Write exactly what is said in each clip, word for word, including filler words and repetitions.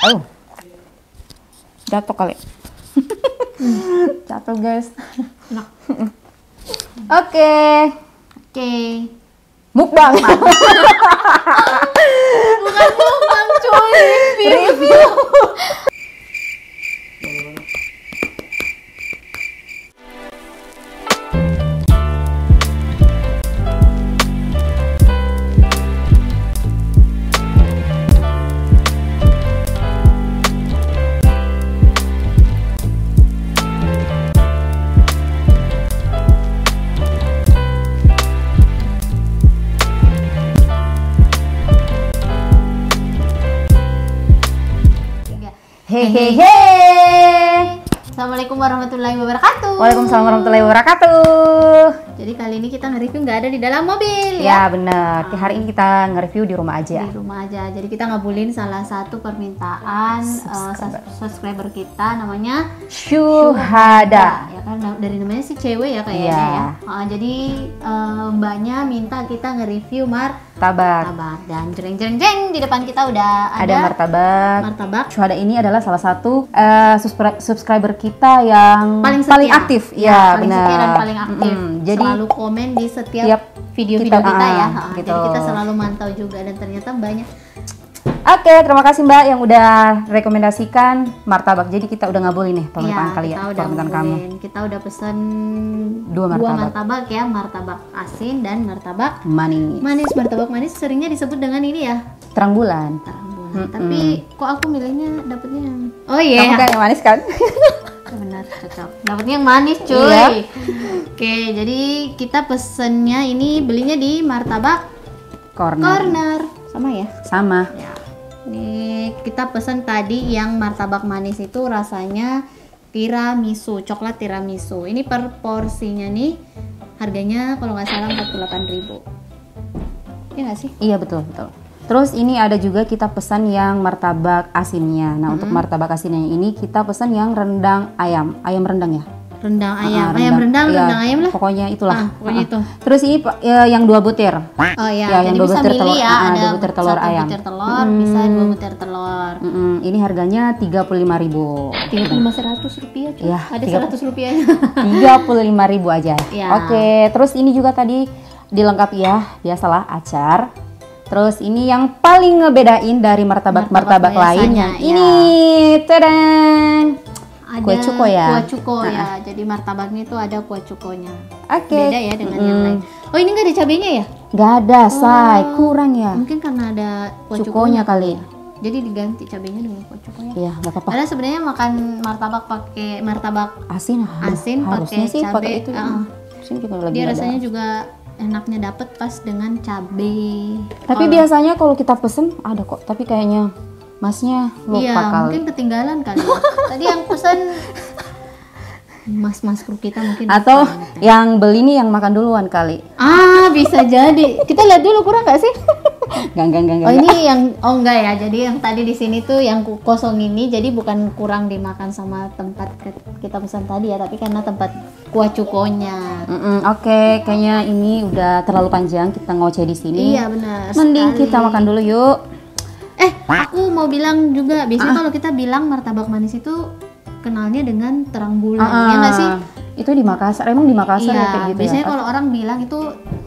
Aduh, jatuh kali. Jatuh guys. Enak. Oke, oke. Mukbang. Bukan mukbang cuy, review. Hehehe. Assalamualaikum warahmatullahi wabarakatuh. Waalaikumsalam warahmatullahi wabarakatuh. Jadi kali ini kita nge-review nggak ada di dalam mobil ya? Ya bener, nah. Hari ini kita nge-review di rumah aja. Di rumah aja, jadi kita ngabulin salah satu permintaan subscriber, uh, subscriber kita namanya Shuhada. Ya kan, dari namanya sih cewek ya kayaknya ya, ya. Uh, Jadi uh, mbaknya minta kita nge-review Mar Martabak. martabak dan jreng-jreng-jreng di depan kita udah ada, ada martabak. Martabak Shuhada ini adalah salah satu uh, subscriber kita yang paling, paling aktif ya, ya paling benar. setia dan paling aktif. Mm, jadi selalu komen di setiap video-video kita, kita uh, ya. Nah, gitu. Jadi kita selalu mantau juga dan ternyata banyak. Oke, okay, terima kasih Mbak yang udah rekomendasikan martabak. Jadi kita udah ngabulin nih permintaan ya, kalian, ya, permintaan kamu. Kita udah pesen dua martabak. dua martabak ya, martabak asin dan martabak manis. Manis, martabak manis seringnya disebut dengan ini ya, terang bulan. Terang bulan. Hmm, Tapi hmm. kok aku milihnya dapetnya yang Oh iya. Yeah. Kamu kan yang manis kan? Benar, cocok. Dapetnya yang manis, cuy. Iya. Oke, jadi kita pesennya ini belinya di Martabak Corner. Corner. Sama ya? Sama. Ya. Nih, kita pesan tadi yang martabak manis itu rasanya tiramisu, coklat tiramisu. Ini per porsinya nih harganya kalau nggak salah empat puluh delapan ribu. Iya nggak sih? Iya betul, betul. Terus ini ada juga kita pesan yang martabak asinnya. Nah, hmm. untuk martabak asinnya ini kita pesan yang rendang ayam. Ayam rendang ya? Rendang ayam, uh, rendang. ayam rendang, ya, rendang ayam lah. Pokoknya itulah. Ah, pokoknya uh, itu. Terus ini ya, yang dua butir. Oh iya. Ya, yang dua butir telur, ya, uh, ada dua butir telur ayam. Butir telur, hmm. bisa dua butir telur. Hmm, ini harganya tiga puluh lima ribu. Tiga puluh lima seratus rupiah. Cuy. Ya, ada seratus rupiah. Tiga puluh lima ribu aja. Ya. Oke. Terus ini juga tadi dilengkapi ya, biasalah acar. Terus ini yang paling ngebedain dari martabak martabak, martabak lainnya. Ya. Ini, tadang. Ada kue cuko ya, kue cuko nah. ya. Jadi martabaknya itu ada kue cukonya. Oke. Okay. Beda ya dengan mm. yang lain. Oh ini nggak ada cabenya ya? Nggak ada, oh. say kurang ya. Mungkin karena ada kue cukonya, cukonya kali. Ya. Jadi diganti cabenya dengan kue cukonya. Iya nggak apa-apa. Karena sebenarnya makan martabak pakai martabak asin, asin pakai cabai itu. Uh, asin juga lebih dia rasanya ada. juga enaknya dapet pas dengan cabai. Tapi oh. biasanya kalau kita pesen ada kok. Tapi kayaknya masnya lupa ya, kali. Mungkin ketinggalan kali. Tadi yang pesan mas-mas kru kita mungkin. Atau pesan. yang beli nih yang makan duluan kali. Ah bisa jadi. Kita lihat dulu kurang nggak sih? Gak, gak, gak, oh gak. Ini yang oh enggak ya. Jadi yang tadi di sini tuh yang kosong ini jadi bukan kurang dimakan sama tempat kita pesan tadi ya. Tapi karena tempat kuah cukonya. Mm -mm, Oke, okay. kayaknya ini udah terlalu panjang kita ngoceh di sini. Iya benar. Mending sekali. kita makan dulu yuk. Eh, aku mau bilang juga, biasanya ah. kalau kita bilang martabak manis itu kenalnya dengan terang bulan, ah. ya nggak sih? Itu di Makassar, emang di Makassar iya, ya kayak gitu biasanya ya? Kalau orang bilang itu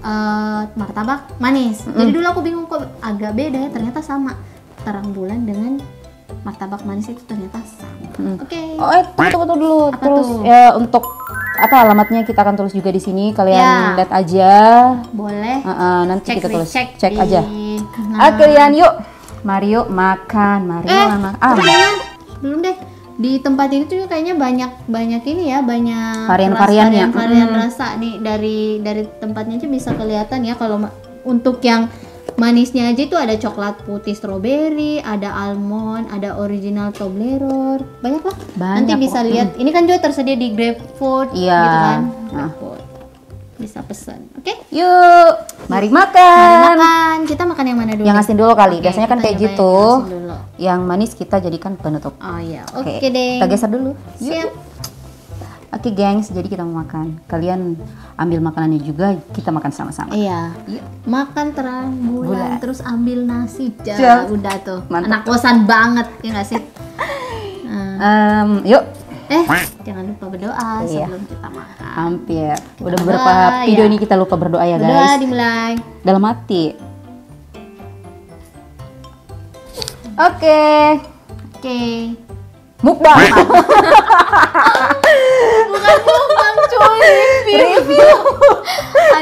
uh, martabak manis. Mm. Jadi dulu aku bingung kok agak beda ya, ternyata sama. Terang bulan dengan martabak manis itu ternyata sama. Mm. Oke. Okay. Oh, eh, tunggu, tunggu dulu. Apa Terus tuh? ya untuk apa alamatnya kita akan tulis juga di sini, kalian ya. lihat aja. Boleh. Uh -uh, nanti cek, kita tulis. Cek, cek di... aja. Nah. Oke, Yan, yuk. Mario makan, Mario eh, makan. Ah, belum deh. Di tempat ini tuh kayaknya banyak banyak ini ya, banyak varian-variannya. Varian hmm. rasa nih dari dari tempatnya aja bisa kelihatan ya kalau untuk yang manisnya aja itu ada coklat putih strawberry, ada almond, ada original Toblerone. Banyak lah. Banyak Nanti bisa kok. lihat. Ini kan juga tersedia di GrabFood yeah. gitu kan. GrabFood. Ah. Bisa pesan, oke? Okay? Yuk, mari makan. Mari makan. Kita makan yang mana dulu? Yang asin dulu kali. Okay, Biasanya kan kayak gitu. Yang, yang manis kita jadikan penutup. Oh iya. Oke okay. okay deh. Kita geser dulu. Siap. Yuk. Oke okay, gengs, jadi kita mau makan. Kalian ambil makanannya juga, kita makan sama-sama. Iya. Yuk. Makan terang bulan, bulan, terus ambil nasi. Jah, udah tuh. Mantap. Anak kosan banget, ya nggak sih? hmm. um, yuk. Eh, jangan lupa berdoa iya. sebelum kita makan. Hampir. Kita udah beberapa berdoa, video ya. ini kita lupa berdoa ya guys. Berdoa dimulai. Dalam hati. Oke. Okay. Oke. Okay. Mukbang. Bukan mukbang cuy, review. review.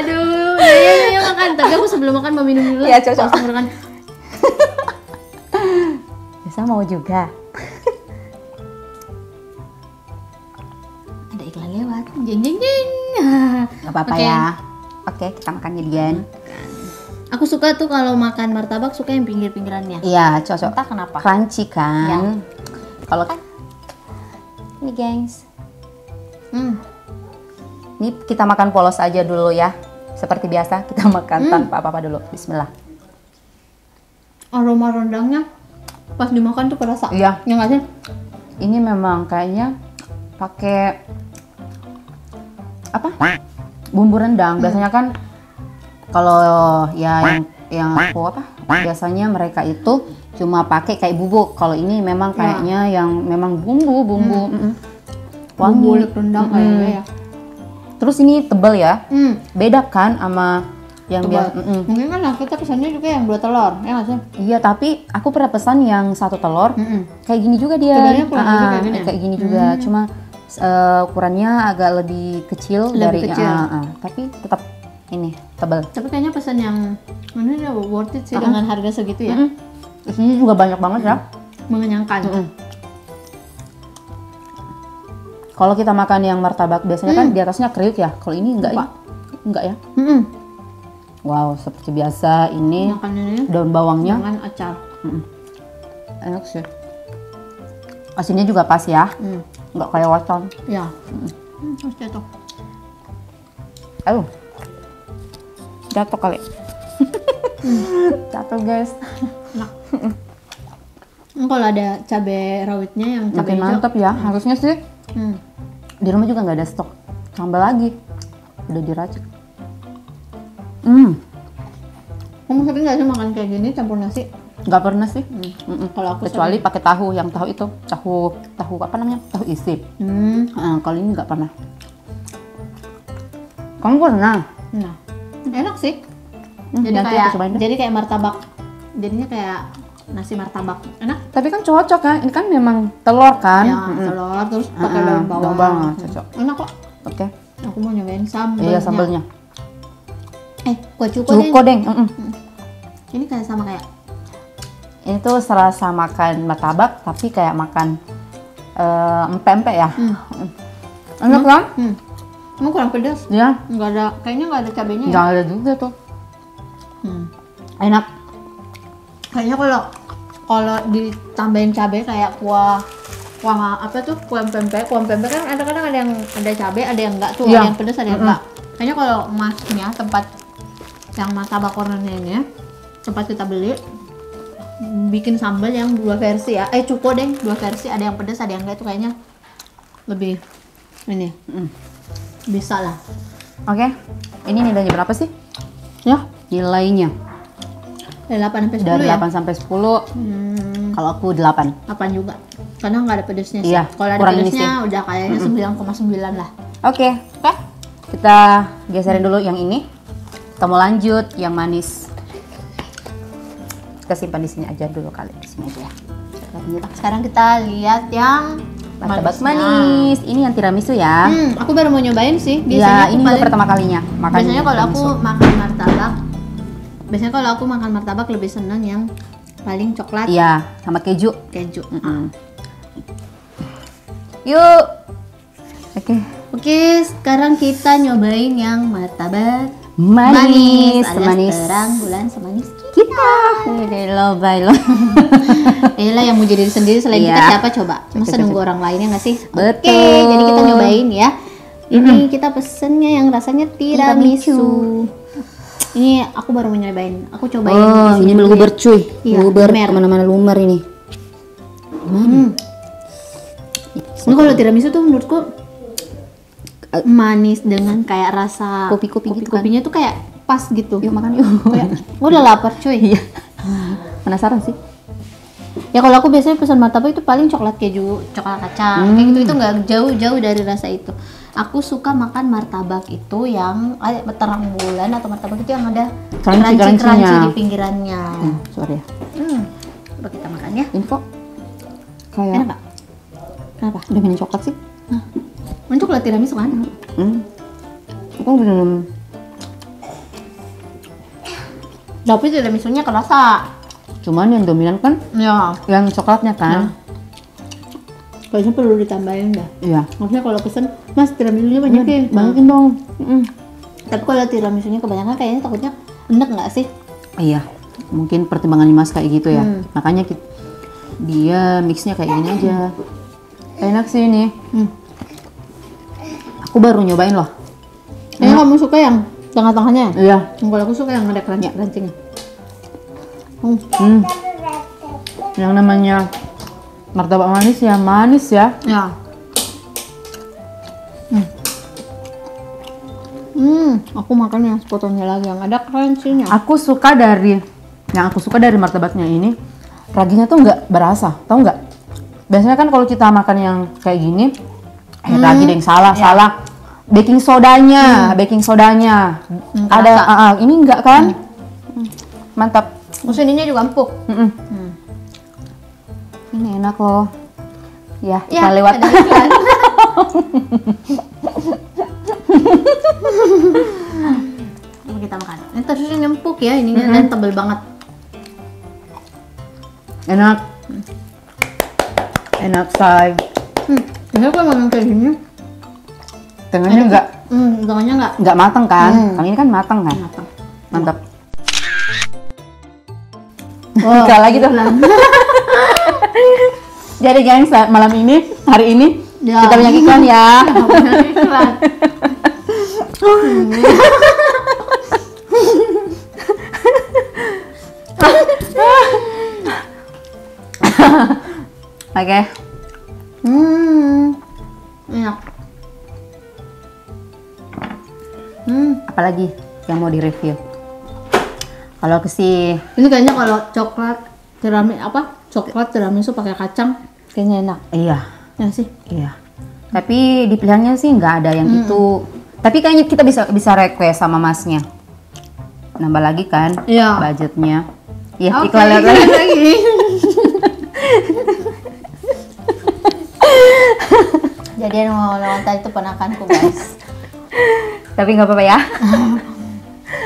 Aduh, ya, ya makan. Tapi aku sebelum makan mau minum dulu. Iya, cocok. Makan. Bisa mau juga. Ada iklan lewat. Jeng jeng jeng. Gak apa-apa okay. ya. Oke, okay, kita makan jadian. Aku suka tuh kalau makan martabak suka yang pinggir-pinggirannya. Iya, cocok. Entah kenapa. Crunchy kan. Ya. Kalau kan ini gengs, hmm. ini kita makan polos aja dulu ya, seperti biasa kita makan hmm. tanpa apa-apa dulu. Bismillah. Aroma rendangnya pas dimakan tuh kerasa. Iya. Ya nggak sih? Ini memang kayaknya pakai apa? Bumbu rendang. Biasanya kan kalau ya yang yang aku apa? Biasanya mereka itu cuma pakai kayak bubuk. Kalau ini memang kayaknya ya. yang memang bumbu bumbu hmm. mm -mm. wangi rendang mm -mm. kayaknya ya. Terus ini tebal ya, mm. beda kan sama yang biasa. Mm -mm. Mungkin kan kita pesannya juga yang dua telur ya nggak sih? Iya, tapi aku pernah pesan yang satu telur mm -mm. kayak gini juga dia. Tebalnya kurang uh, juga kayak, kayak gini juga, mm. cuma uh, ukurannya agak lebih kecil lebih dari kecil. Uh, uh, tapi tetap ini tebal. Tapi kayaknya pesan yang ini udah worth it sih uh -huh. dengan harga segitu ya. Mm -mm. Di sini juga banyak banget ya, mengenyangkan. Mm -hmm. Kalau kita makan yang martabak biasanya mm. kan di atasnya kriuk ya, kalau ini enggak ya? Enggak ya? Mm -hmm. Wow, seperti biasa ini makanannya daun bawangnya dengan acar. Mm -hmm. Enak sih. Asinnya juga pas ya, mm. enggak kayak waton. Ya. Mm -hmm. Terus jatuh. Aduh, jatuh kali. mm. Jatuh guys. Nah, kalau ada cabai rawitnya yang cabai hijau mantap ya, hmm. harusnya sih hmm. di rumah juga nggak ada stok tambah lagi, udah diracik. Hmm, kamu sering nggak sih makan kayak gini campur nasi? Nggak pernah sih, hmm. kalau aku kecuali pakai tahu, yang tahu itu tahu tahu apa namanya tahu isi. Hmm. Nah, kalau ini nggak pernah. Kamu pernah? Nah, enak sih. Hmm. Jadi nanti kayak jadi kayak martabak. Jadinya kayak nasi martabak, enak. Tapi kan cocok kan, ini kan memang telur kan. Ya, mm -mm. telur terus pakai uh -uh, daun bawang. Daun bawang cocok. Enak kok. Oke. Okay. Aku mau nyobain sambelnya. Iya sambelnya. Eh, kuah cuko deng. Cuko deng. Mm -mm. Ini kayak sama kayak. Ini tuh serasa makan martabak, tapi kayak makan uh, empempe ya. Mm. Enak mm. kan? Mm. Emang kurang pedas? Iya. Nggak ada, kayaknya nggak ada cabainya. Nggak ya? Ada juga tuh. Mm. Enak. Kayaknya kalau kalau ditambahin cabai kayak kuah kuah apa tuh kuah pempek kuah pempek kan ada kadang ada yang ada cabai ada yang enggak tuh ya. Ada yang pedas ada yang mm -hmm. enggak. Kayaknya kalau masnya tempat yang Martabak Corner ini tempat kita beli bikin sambal yang dua versi ya eh cuko deh dua versi ada yang pedas ada yang enggak itu kayaknya lebih ini mm. bisa lah. Oke okay. ini nilainya berapa sih ya nilainya? Dari delapan sampai sepuluh dari ya? delapan sampai sepuluh hmm. Kalau aku delapan delapan juga karena nggak ada pedesnya sih iya, kalau ada pedesnya udah kayaknya mm -mm. sembilan koma sembilan lah. Oke okay. okay. Kita geserin dulu yang ini, kita mau lanjut yang manis, kita simpan di sini aja dulu kali di sini aja. Sekarang kita lihat yang martabak manis. Ini yang tiramisu ya. hmm, aku baru mau nyobain sih biasanya ya, ini paling... pertama kalinya makan biasanya kalau aku makan martabak Biasanya kalau aku makan martabak lebih seneng yang paling coklat. Iya, sama keju. Keju. Mm -mm. Yuk. Oke. Okay. Oke, okay, sekarang kita nyobain yang martabak manis. Manis. Semanis. Terang bulan semanis kita. Hello, bye lo. Inilah yang mau jadi sendiri selain yeah. kita siapa coba? Masa nunggu orang lainnya nggak sih? Betul. Oke, okay, jadi kita nyobain ya. Ini mm -hmm. kita pesennya yang rasanya tiramisu. tiramisu. Ini aku baru menyobain. Aku cobain. Oh, ini meluber cuy. Iya, meluber kemana-mana lumer ini. Hmm. Ini kalau tiramisu tuh menurutku manis dengan kayak rasa kopi-kopi gitu kan. Kopinya tuh kayak pas gitu. Yuk makan yuk. Gue udah lapar cuy. Penasaran sih. Ya kalau aku biasanya pesan martabak itu paling coklat keju, coklat kacang, hmm. kayak gitu. Itu nggak jauh-jauh dari rasa itu. Aku suka makan martabak itu yang eh, terang bulan atau martabak itu yang ada keranci-keranci di pinggirannya. Hmm, sorry ya. Hmm. Coba kita makan ya. Info. Kayak. Enak gak? Kenapa? Udah minum coklat sih? Hah. Minum coklat tiramisu kan? Hmm. Aku minum. Tapi tiramisunya kerasa. Cuman yang dominan kan? Ya. Yang coklatnya kan? Ya. Kayaknya perlu ditambahin dah. Iya. Maksudnya kalau pesan, mas tiramisunya banyakin, hmm. banyakin dong. Hmm. Tapi kalau tiramisunya kebanyakan kayaknya takutnya enek nggak sih? Iya. Mungkin pertimbangan mas kayak gitu ya. Hmm. Makanya kita, dia mixnya kayak gini aja. Enak sih ini. Hmm. Aku baru nyobain loh. Ini hmm. kamu suka yang tengah-tengahnya? Iya. Kalau aku suka yang ada keranjang-keranjangnya. Hmm. Hmm. Yang namanya martabak manis ya, manis ya. Ya. Hmm. Hmm, aku makan yang sepotongnya lagi yang ada crunchy-nya. Aku suka dari yang aku suka dari martabaknya ini, raginya tuh nggak berasa, tau nggak? Biasanya kan kalau kita makan yang kayak gini, eh hmm. ragi deh, salah, ya. salah. Baking sodanya, hmm. baking sodanya. Hmm, ada uh, uh, ini nggak kan? Hmm. Mantap. Musuhinnya juga empuk. Mm -mm. Hmm. Ini enak loh. Ya, ya kita lewat. Kita makan. Ini terusnya empuk ya, ininya mm-hmm. dan tebel banget. Enak. Hmm. Enak say. Hmm. Ini kalau makan kayak gini, tengahnya enggak, hmm, tengahnya enggak, enggak matang kan? Hmm. Kalau ini kan matang kan? Matang. Mantap. Wow, kalau lagi tuh. Jadi guys, malam ini, hari ini ya, kita menyaksikan ya. Oke. Hmm. Enak. Hmm, apalagi yang mau direview? Kalau aku sih ini kayaknya kalau coklat tiramisu apa? Coklat tiramisu pakai kacang kayaknya enak. Iya. Ya sih. Iya. Tapi di pilihannya sih nggak ada yang hmm. itu. Tapi kayaknya kita bisa bisa request sama masnya. Nambah lagi kan? Iya. Budgetnya. Iya. Okay, iklan lagi. Jadi yang mau lawan tadi itu ponakanku guys. Tapi nggak apa-apa ya.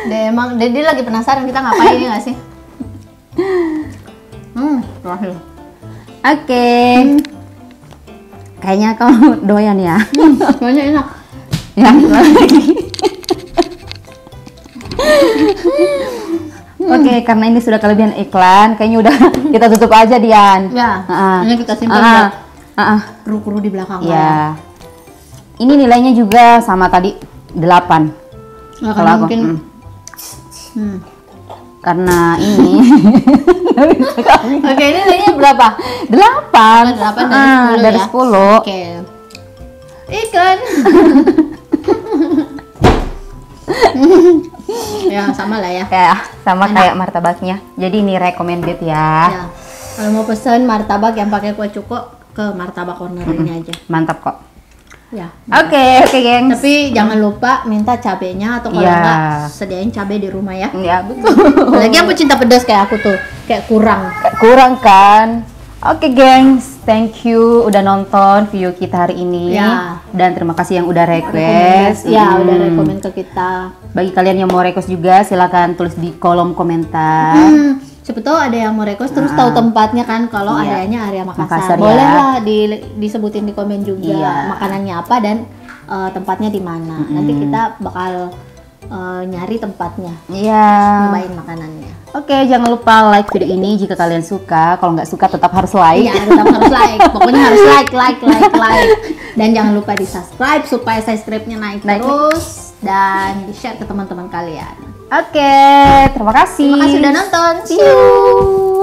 Dia emang dia, dia lagi penasaran kita ngapain ya nggak sih? Hmm, oke. Okay. Hmm. Kayaknya kamu doyan ya. Hmm, kayaknya enak. Ya. hmm. Oke, okay, karena ini sudah kelebihan iklan, kayaknya udah kita tutup aja Dian. Ya. Uh-uh. Ini kita simpan uh-uh. buat uh-uh. kru-kru di belakang. Ya. Yeah. Ini nilainya juga sama tadi delapan. Nah, kalau aku, mungkin. Hmm. Hmm. Karena ini oke, ini nilainya berapa? delapan. delapan dari, dari sepuluh. sepuluh. Ya? Oke. Iklan. Ya, sama lah ya. Kayak sama enak. Kayak martabaknya. Jadi ini recommended ya. Ya. Kalau mau pesan martabak yang pakai kuah cuko ke Martabak Corner ini mm-hmm. aja. Mantap kok. Ya. Oke, okay, oke, okay, gengs. Tapi hmm. jangan lupa minta cabenya atau kalau yeah. enggak sediain cabe di rumah ya. Iya, yeah, betul. Lagi yang pecinta pedas kayak aku tuh, kayak kurang. Kurang kan? Oke, okay, gengs. Thank you udah nonton video kita hari ini. Yeah. Dan terima kasih yang udah request. Iya, hmm. udah rekomend ke kita. Bagi kalian yang mau request juga silakan tulis di kolom komentar. Hmm. Siapa tahu ada yang mau request terus nah. tahu tempatnya kan kalau iya. areanya area Makassar, Makassar bolehlah ya. di, disebutin di komen juga iya. makanannya apa dan uh, tempatnya di mana hmm. nanti kita bakal uh, nyari tempatnya iya nyobain makanannya. Oke, jangan lupa like video ini jika kalian suka, kalau nggak suka tetap harus like. Iya, tetap harus like, pokoknya harus like like like like dan jangan lupa di subscribe supaya subscribe-nya naik, naik terus dan di share ke teman-teman kalian. Oke, okay, terima kasih. Terima kasih sudah nonton. See you.